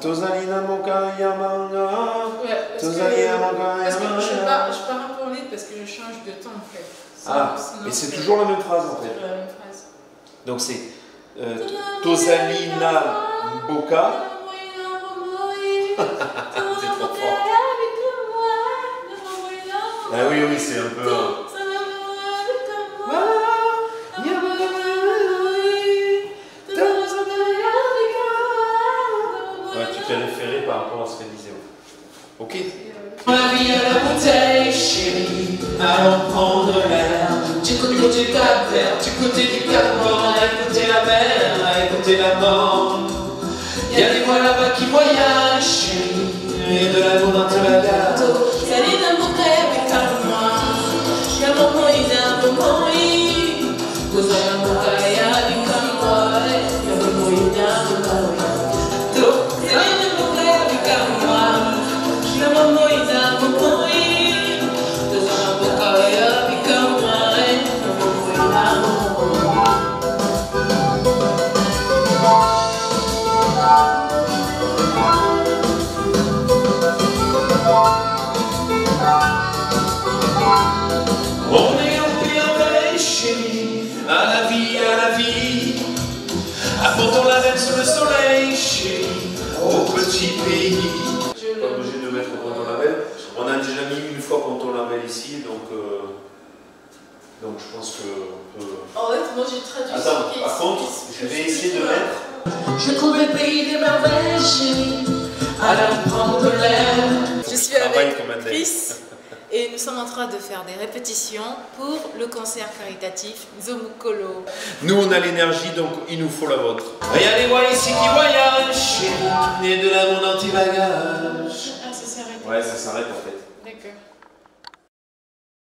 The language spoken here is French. Tozalina Mokayamanga. Ouais, parce que je pars un peu en ligne parce que je change de temps en fait. Ah, mais c'est toujours la même phrase en fait. Donc c'est Tozalina Mboka. C'est trop fort. Ah oui, oui, c'est un peu. Référé par rapport à ce qu'elle disait. Ok. Ma vie à la bouteille, chérie, allons prendre l'air. Du côté du Cap Vert, du côté du Cap Horn, à écouter la mer, à écouter la mort. Y'a des voix là-bas qui voyagent, chérie, et de l'amour dans tout la gâteau. Salut d'un bon rêve avec ta maman. Y'a mon moment, il a un moment, il. Vous avez un bon rêve, y'a du Cap Horn, y'a mon moment, il a un moment. Ici, donc je pense que... En fait, moi j'ai traduit... Attends, par contre, je vais essayer de mettre... Je trouve le pays des merveilles, chérie, à la prendre de l'air. Je suis avec Chris et nous sommes en train de faire des répétitions pour le concert caritatif Nzo Mukolo. Nous, on a l'énergie, donc il nous faut la vôtre. Il y a des voix ici qui voyagent, et de la monde anti-bagage. Ah, ça s'arrête. Ouais, ça s'arrête en fait. D'accord.